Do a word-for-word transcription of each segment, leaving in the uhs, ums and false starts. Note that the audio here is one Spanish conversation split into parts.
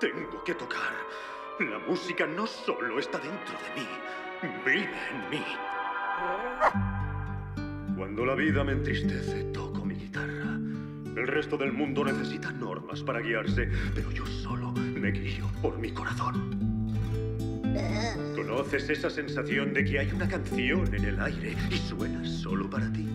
Tengo que tocar. La música no solo está dentro de mí, vive en mí. Cuando la vida me entristece, toco mi guitarra. El resto del mundo necesita normas para guiarse, pero yo solo me guío por mi corazón. ¿Conoces esa sensación de que hay una canción en el aire y suena solo para ti?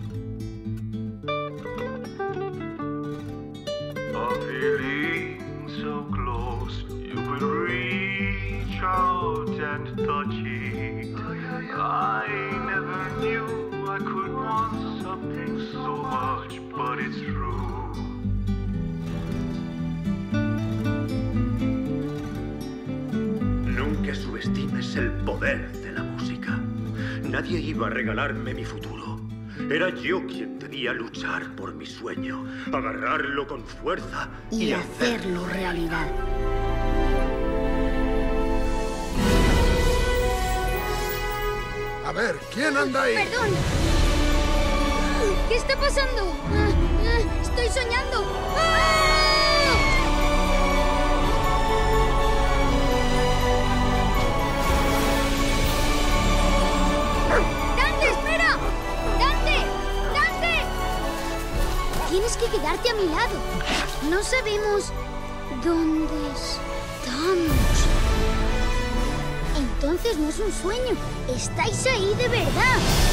A feeling so close, you could reach out and touch it. I never knew I could want something so much, but it's true. Nunca subestimes el poder de la música. Nadie iba a regalarme mi futuro. Era yo quien debía luchar por mi sueño, agarrarlo con fuerza y, y hacerlo realidad. A ver, ¿quién anda ahí? ¡Perdón! ¿Qué está pasando? ¡Estoy soñando! Tienes que quedarte a mi lado. No sabemos dónde estamos. Entonces no es un sueño. Estáis ahí de verdad.